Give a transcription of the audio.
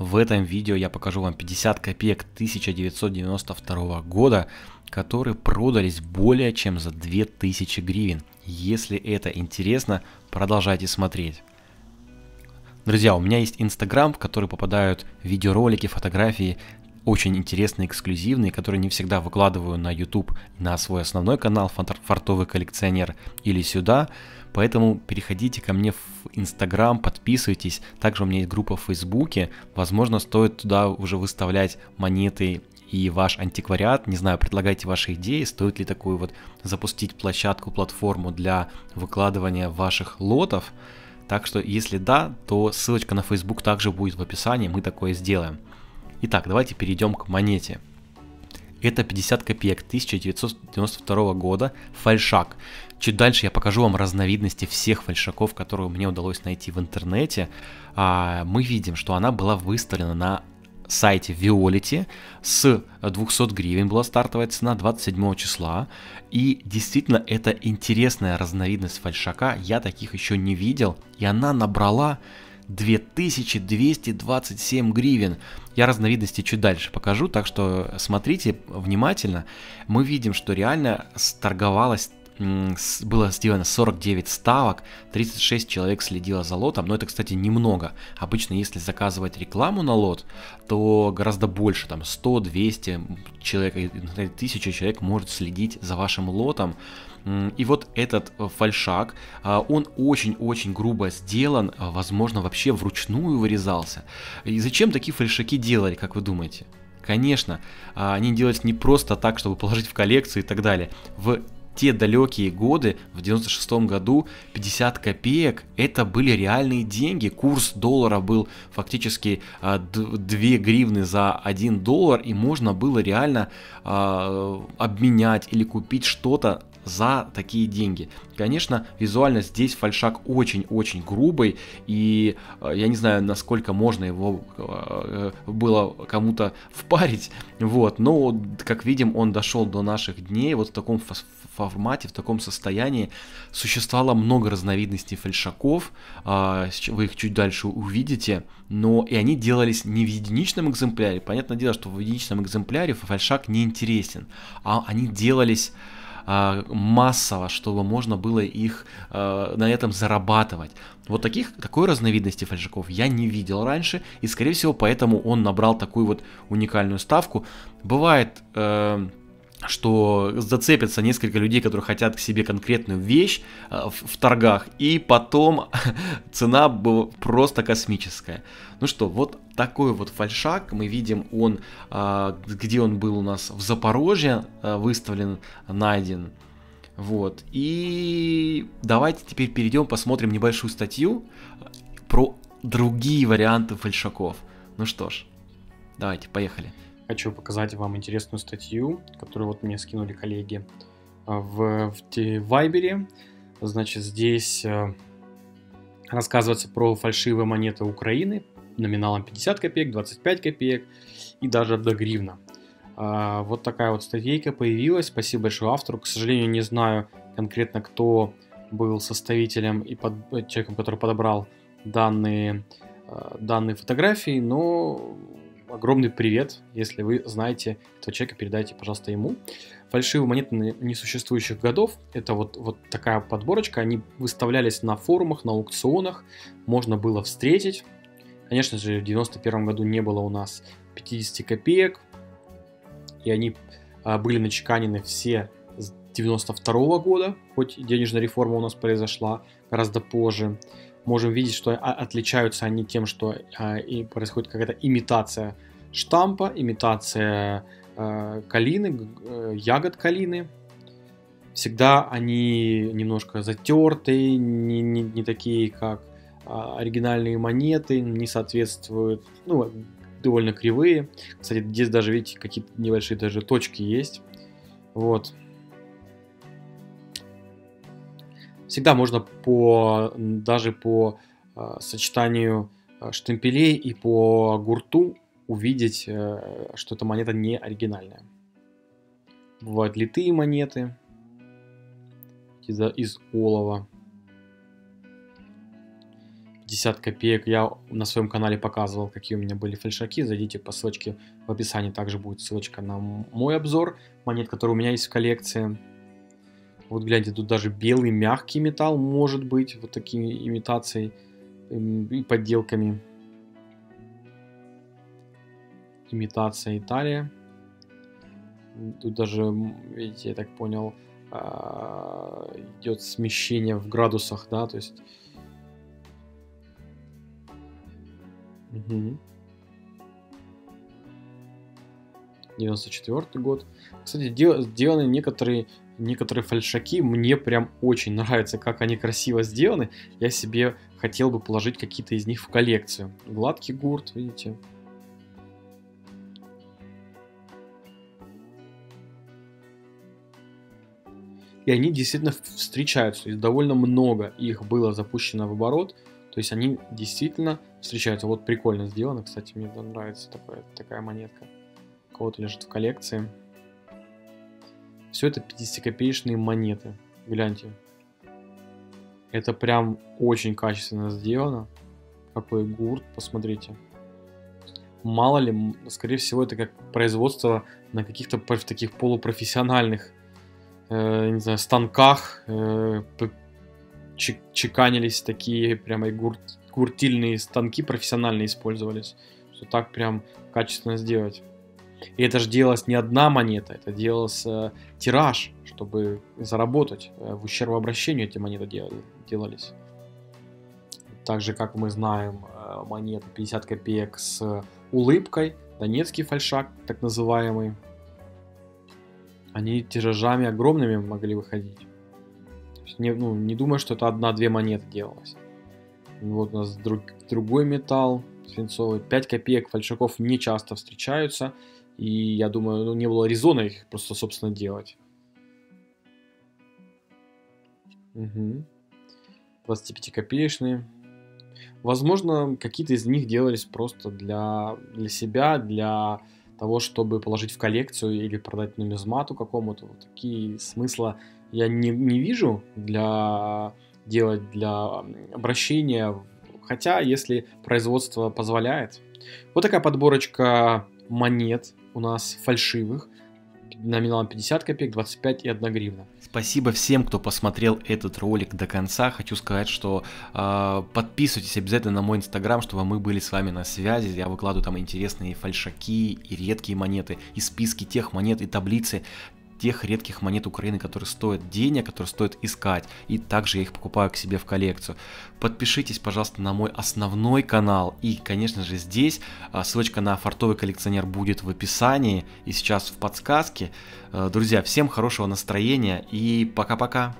В этом видео я покажу вам 50 копеек 1992 года, которые продались более чем за 2000 гривен. Если это интересно, продолжайте смотреть. Друзья, у меня есть Instagram, в который попадают видеоролики, фотографии, очень интересные, эксклюзивные, которые не всегда выкладываю на YouTube, на свой основной канал «Фартовый коллекционер» или сюда. Поэтому переходите ко мне в Instagram, подписывайтесь. Также у меня есть группа в Facebook. Возможно, стоит туда уже выставлять монеты и ваш антиквариат. Не знаю, предлагайте ваши идеи, стоит ли такую вот запустить площадку, платформу для выкладывания ваших лотов. Так что, если да, то ссылочка на Facebook также будет в описании, мы такое сделаем. Итак, давайте перейдем к монете. Это 50 копеек 1992 года, фальшак. Чуть дальше я покажу вам разновидности всех фальшаков, которые мне удалось найти в интернете. Мы видим, что она была выставлена на сайте Violity, с 200 гривен была стартовая цена 27 числа. И действительно, это интересная разновидность фальшака, я таких еще не видел, и она набрала 2227 гривен. Я разновидности чуть дальше покажу, так что смотрите внимательно. Мы видим, что реально сторговалась, было сделано 49 ставок, 36 человек следило за лотом, но это, кстати, немного. Обычно, если заказывать рекламу на лот, то гораздо больше, там 100, 200 человек, 1000 человек может следить за вашим лотом. И вот этот фальшак, он очень-очень грубо сделан, возможно, вообще вручную вырезался. И зачем такие фальшаки делали, как вы думаете? Конечно, они делались не просто так, чтобы положить в коллекцию и так далее. В те далекие годы, в 96-м году, 50 копеек это были реальные деньги. Курс доллара был фактически 2 гривны за 1 доллар, и можно было реально обменять или купить что-то за такие деньги. Конечно, визуально здесь фальшак очень-очень грубый, и я не знаю, насколько можно его было кому-то впарить, вот, но, как видим, он дошел до наших дней, вот в таком формате, в таком состоянии. Существовало много разновидностей фальшаков, вы их чуть дальше увидите, но и они делались не в единичном экземпляре, понятное дело, что в единичном экземпляре фальшак не интересен, а они делались массово, чтобы можно было их на этом зарабатывать. Вот такой разновидности фальшаков я не видел раньше, и скорее всего поэтому он набрал такую вот уникальную ставку. Бывает, что зацепятся несколько людей, которые хотят к себе конкретную вещь в торгах, и потом цена была просто космическая. Ну что, вот такой вот фальшак мы видим, он, где он был у нас в Запорожье выставлен, найден. Вот, и давайте теперь перейдем, посмотрим небольшую статью про другие варианты фальшаков. Ну что ж, давайте, поехали. Хочу показать вам интересную статью, которую вот мне скинули коллеги в Viber. Значит, здесь рассказывается про фальшивые монеты Украины номиналом 50 копеек, 25 копеек и даже до гривна. Вот такая вот статейка появилась. Спасибо большое автору. К сожалению, не знаю конкретно, кто был составителем и человеком, который подобрал данные фотографии, но огромный привет, если вы знаете этого человека, передайте, пожалуйста, ему. Фальшивые монеты несуществующих годов, это вот такая подборочка, они выставлялись на форумах, на аукционах, можно было встретить. Конечно же, в 91 году не было у нас 50 копеек, и они были начеканены все с 92 года, хоть денежная реформа у нас произошла гораздо позже. Можем видеть, что отличаются они тем, что и происходит какая-то имитация штампа, имитация калины, ягод калины. Всегда они немножко затертые, не такие, как оригинальные монеты, не соответствуют, ну, довольно кривые. Кстати, здесь даже, видите, какие-то небольшие даже точки есть. Вот. Всегда можно даже по сочетанию штемпелей и по гурту увидеть, что эта монета не оригинальная. Бывают литые монеты из олова. 50 копеек. Я на своем канале показывал, какие у меня были фальшаки. Зайдите по ссылочке в описании. Также будет ссылочка на мой обзор монет, которые у меня есть в коллекции. Вот гляньте, тут даже белый мягкий металл может быть. Вот такими имитацией и подделками. Имитация Италия. Тут даже, видите, я так понял, идет смещение в градусах, да, то есть... Угу. 94-й год. Кстати, сделаны некоторые фальшаки. Мне прям очень нравится, как они красиво сделаны. Я себе хотел бы положить какие-то из них в коллекцию. Гладкий гурт, видите. И они действительно встречаются. И довольно много их было запущено в оборот. То есть они действительно встречаются. Вот прикольно сделано. Кстати, мне нравится такая монетка. У кого-то лежит в коллекции. Все это 50-копеечные монеты. Гляньте. Это прям очень качественно сделано. Какой гурт, посмотрите. Мало ли, скорее всего, это как производство на каких-то таких полупрофессиональных, не знаю, станках. Чеканились такие прямо и гуртильные станки профессионально использовались, что так прям качественно сделать. И это же делалось не одна монета, это делался тираж, чтобы заработать. В ущербообращению эти монеты делались. Так же, как мы знаем, монеты 50 копеек с улыбкой, донецкий фальшак, так называемый. Они тиражами огромными могли выходить. Не думаю, что это одна-две монеты делалось. Вот у нас другой металл, свинцовый. 5 копеек фальшаков не часто встречаются. И я думаю, не было резона их просто, собственно, делать. Угу. 25-копеечные. Возможно, какие-то из них делались просто для себя, для того, чтобы положить в коллекцию или продать нумизмату какому-то. Вот такие смысла я не вижу для обращения, хотя если производство позволяет. Вот такая подборочка монет у нас фальшивых, номиналом 50 копеек, 25 и 1 гривна. Спасибо всем, кто посмотрел этот ролик до конца. Хочу сказать, что подписывайтесь обязательно на мой Instagram, чтобы мы были с вами на связи. Я выкладываю там интересные фальшаки и редкие монеты, и списки тех монет, и таблицы тех редких монет Украины, которые стоят денег, которые стоит искать. И также я их покупаю к себе в коллекцию. Подпишитесь, пожалуйста, на мой основной канал. И, конечно же, здесь ссылочка на фартовый коллекционер будет в описании и сейчас в подсказке. Друзья, всем хорошего настроения и пока-пока!